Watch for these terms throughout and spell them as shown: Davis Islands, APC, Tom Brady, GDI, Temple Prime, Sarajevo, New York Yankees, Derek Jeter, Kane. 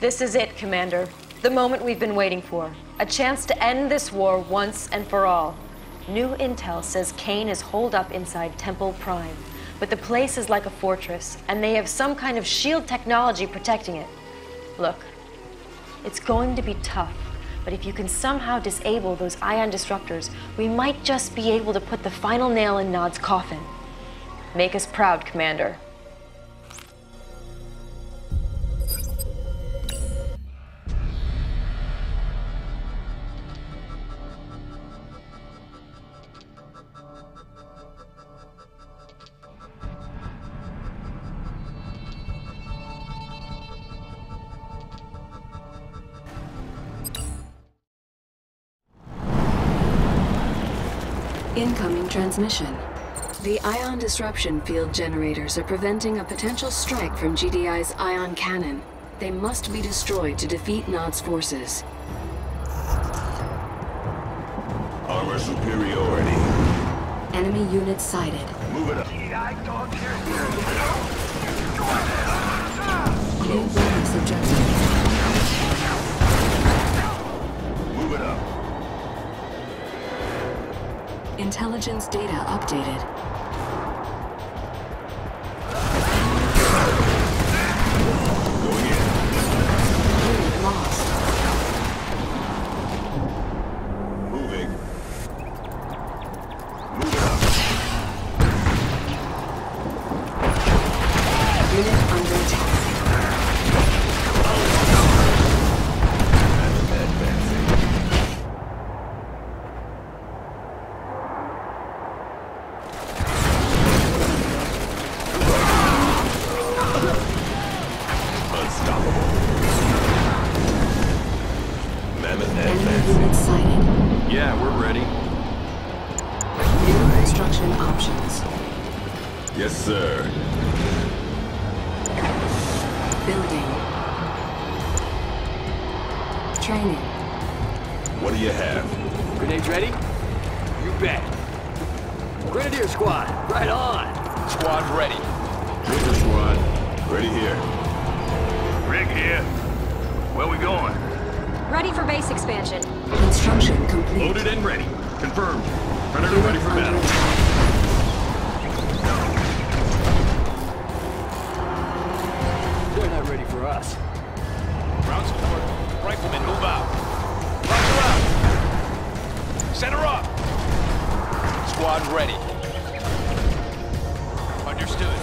This is it, Commander. The moment we've been waiting for. A chance to end this war once and for all. New intel says Kane is holed up inside Temple Prime. But the place is like a fortress, and they have some kind of shield technology protecting it. Look, it's going to be tough, but if you can somehow disable those ion disruptors, we might just be able to put the final nail in Nod's coffin. Make us proud, Commander. Incoming transmission. The ion disruption field generators are preventing a potential strike from GDI's ion cannon. They must be destroyed to defeat Nod's forces. Armor superiority. Enemy units sighted. Move it up. GDI dog here. New bonus objective. Move it up. Intelligence data updated. Going in. Unit lost. Moving. Move it up. Unit under attack. Yeah, we're ready. New construction options. Yes, sir. Building. Training. What do you have? Grenades ready? You bet. Grenadier squad, right on. Squad ready. Ranger squad, ready here. Rig here. Where we going? Ready for base expansion. Construction complete. Loaded and ready. Confirmed. Predator ready for battle. They're not ready for us. Ground support. Riflemen, move out. Roger out. Center up. Squad ready. Understood.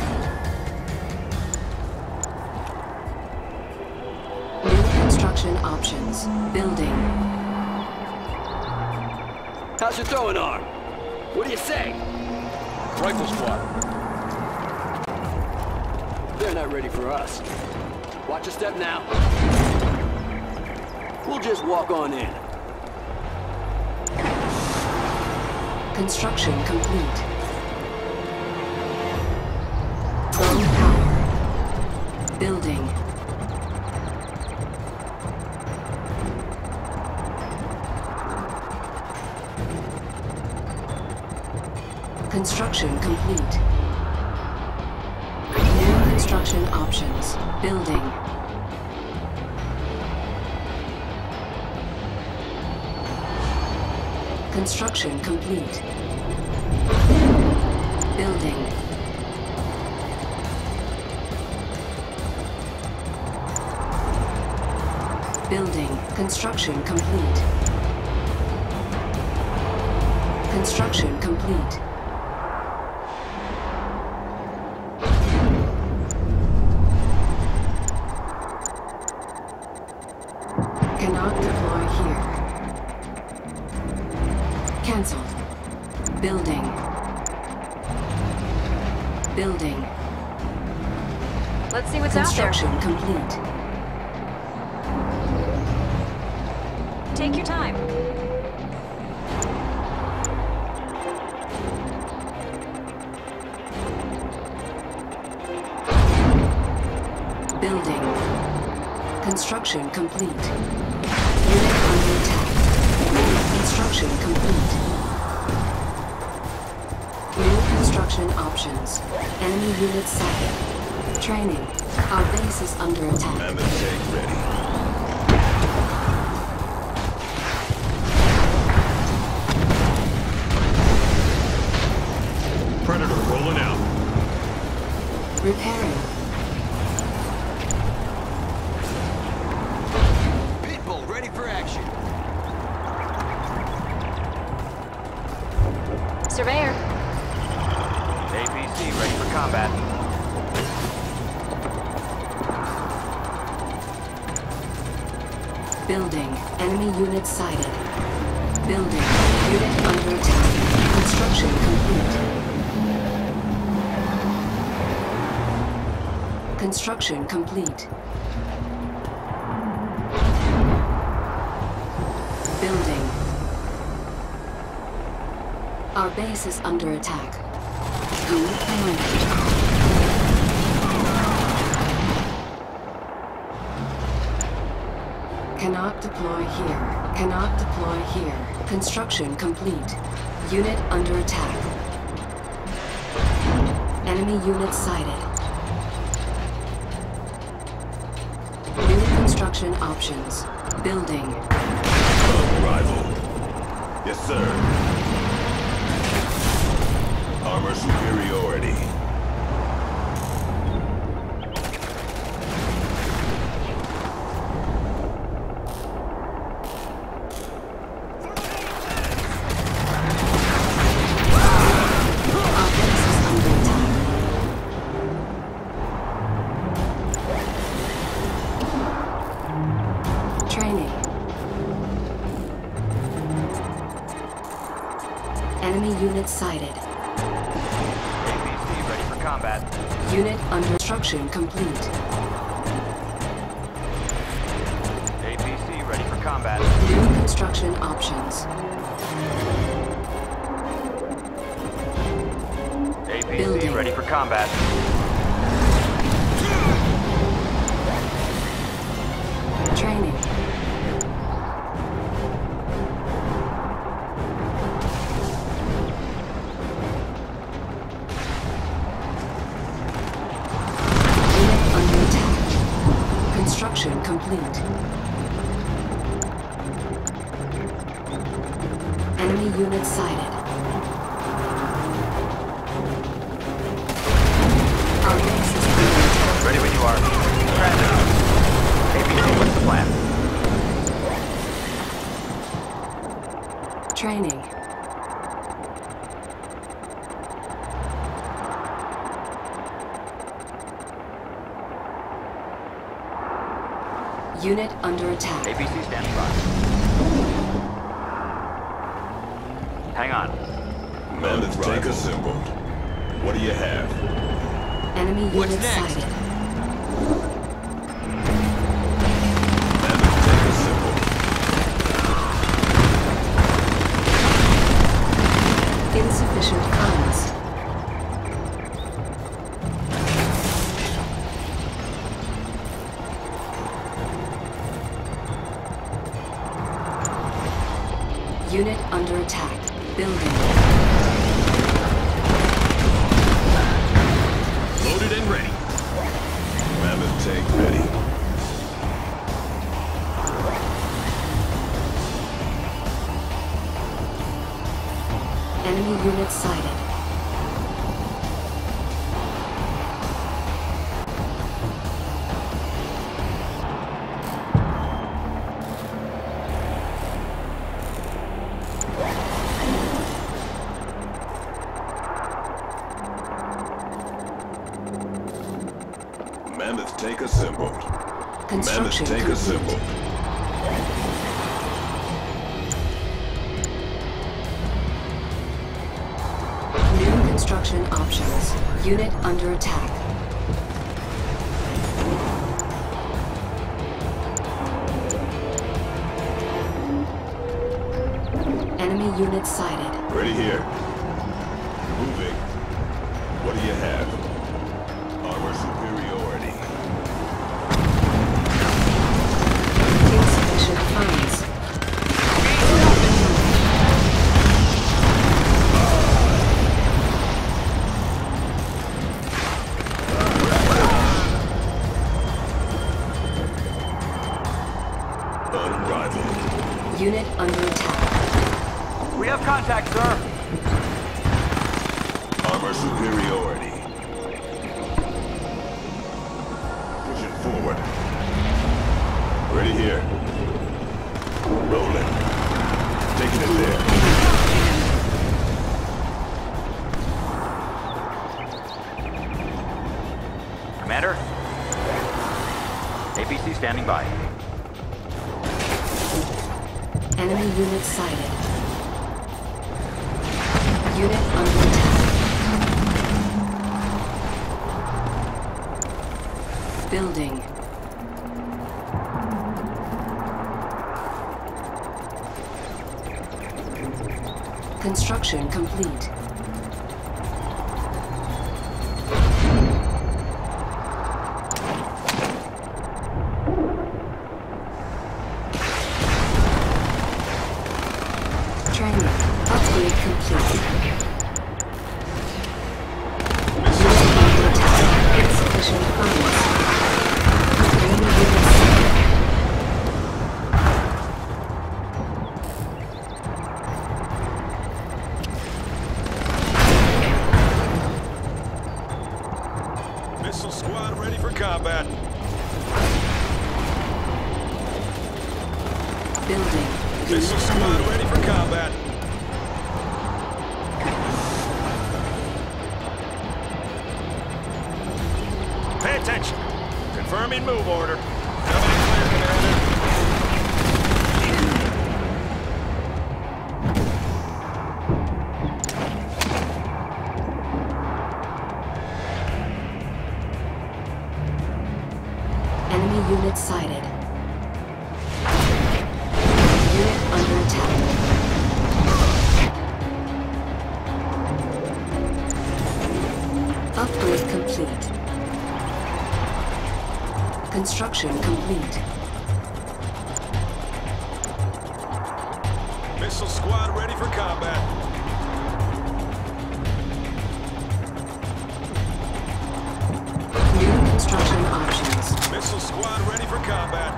New construction options. Building. How's your throwing arm? What do you say? Rifle squad. They're not ready for us. Watch your step now. We'll just walk on in. Construction complete. Power. Building. Construction complete. New construction options. Building. Construction complete. Building. Building. Construction complete. Construction complete. Building. Let's see what's out there. Construction complete. Take your time. Building. Construction complete. Unit under attack. Construction complete. New construction options. Enemy units sighted. with training. Our base is under attack. I'm attack ready. Repairing. Pitbull, ready for action. Surveyor. APC, ready for combat. Building. Enemy unit sighted. Building. Unit under attack. Construction complete. Construction complete. Building. Our base is under attack. Unit moved. Cannot deploy here. Cannot deploy here. Construction complete. Unit under attack. Enemy unit sighted. Construction options. Building. Arrival. Yes, sir. Armor superiority. Sighted. APC ready for combat. Unit under construction complete. APC ready for combat. New construction options. APC building. Ready for combat. Training. Complete. Enemy unit sighted. Our base is complete. Ready when you are. Traffic. APC, what's the plan? Training. Unit under attack. APC standing by. Hang on. Mammoth tank assembled. What do you have? Enemy unit sighted. Mammoth tank assembled. Insufficient funds. Unit under attack. Building. Loaded and ready. Mammoth tank ready. Enemy unit sighted. Mammoth tank assembled. New construction options. Unit under attack. Enemy unit sighted. Ready here. Moving. What do you have? Armor superiority. on arrival. Unit under attack. We have contact, sir. Armor superiority. Pushing forward. Ready here. Rolling. Taking it there. Commander? APC standing by. Enemy unit sighted. Unit under attack. Building. Construction complete. Construction complete. Missile squad ready for combat. New construction options. Missile squad ready for combat.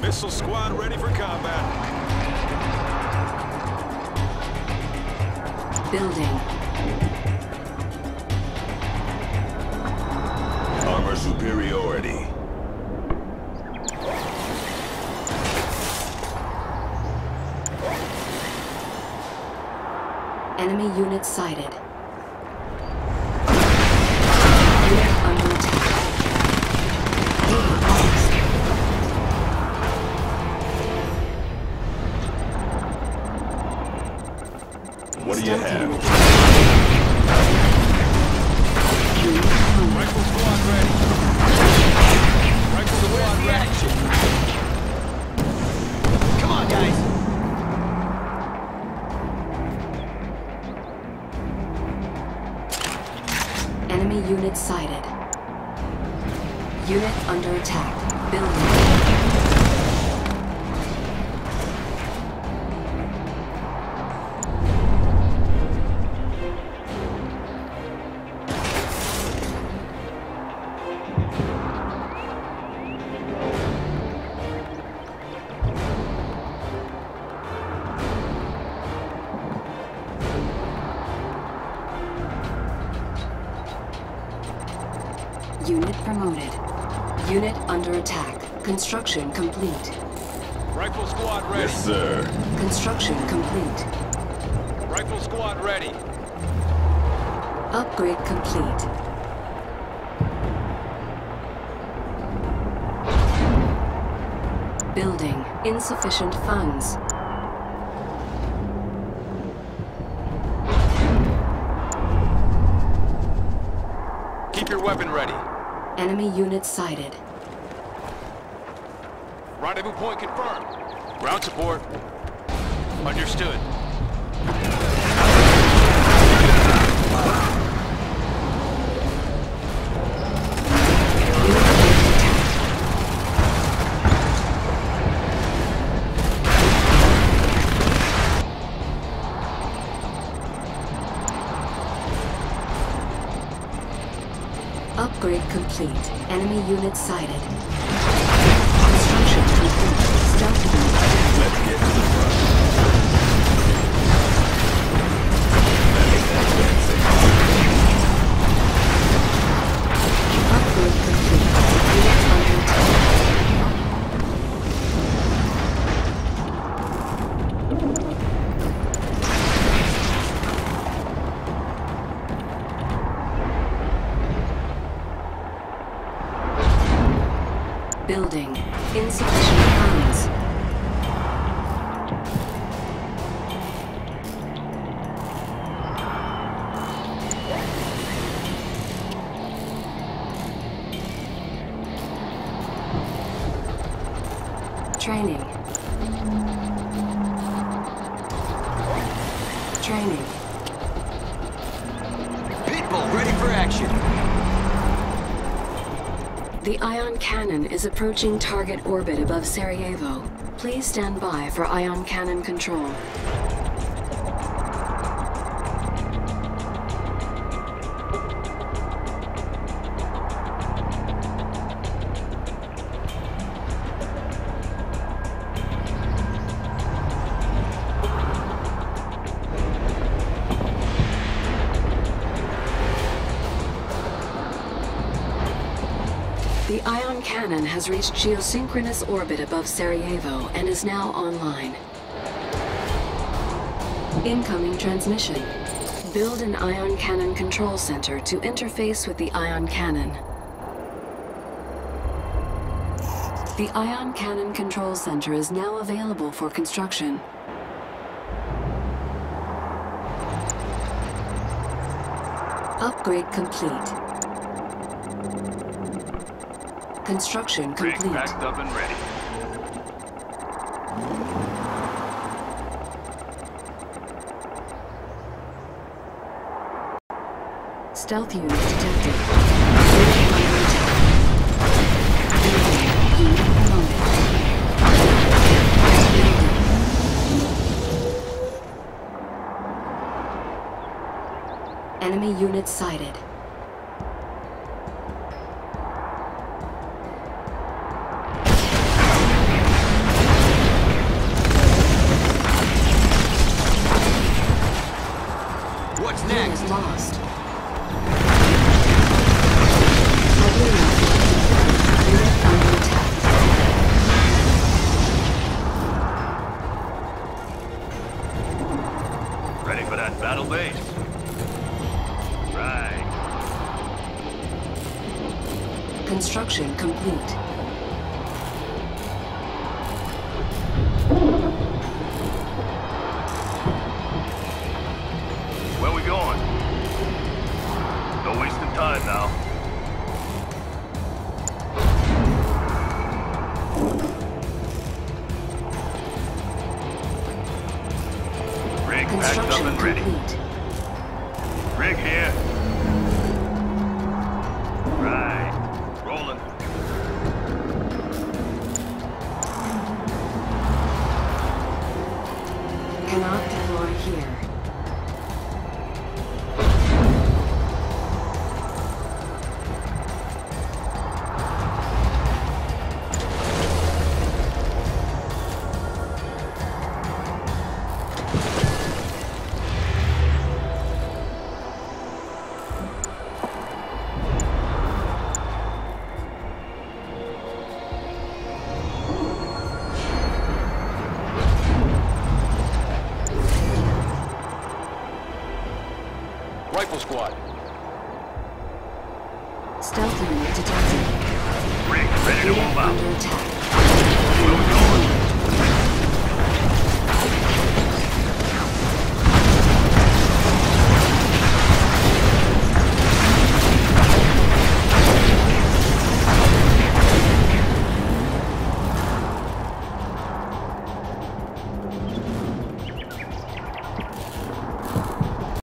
Missile squad ready for combat. Building. Superiority. Enemy unit sighted. Unit under attack. What do you have? Unit sighted. Unit under attack. Construction complete. Rifle squad ready. Yes, sir. Construction complete. Rifle squad ready. Upgrade complete. Building. Insufficient funds. Keep your weapon ready. Enemy unit sighted. Rendezvous point confirmed. Ground support. Understood. Upgrade complete. Enemy unit sighted. Construction complete. Stealth unit. Let's get to the front. Upgrade complete. Unit building. Insufficient funds. Training. Training. Pitbull ready for action. The ion cannon is approaching target orbit above Sarajevo. Please stand by for ion cannon control. The ion cannon has reached geosynchronous orbit above Sarajevo and is now online. Incoming transmission. Build an ion cannon control center to interface with the ion cannon. The ion cannon control center is now available for construction. Upgrade complete. Construction complete. Rig backed up and ready. Stealth unit detected. Unit promoted. Enemy unit sighted. Lost. Ready for that battle base? Right. Construction complete. Cannot deploy here. Rifle squad. Stealth unit detected. Rig ready to move out.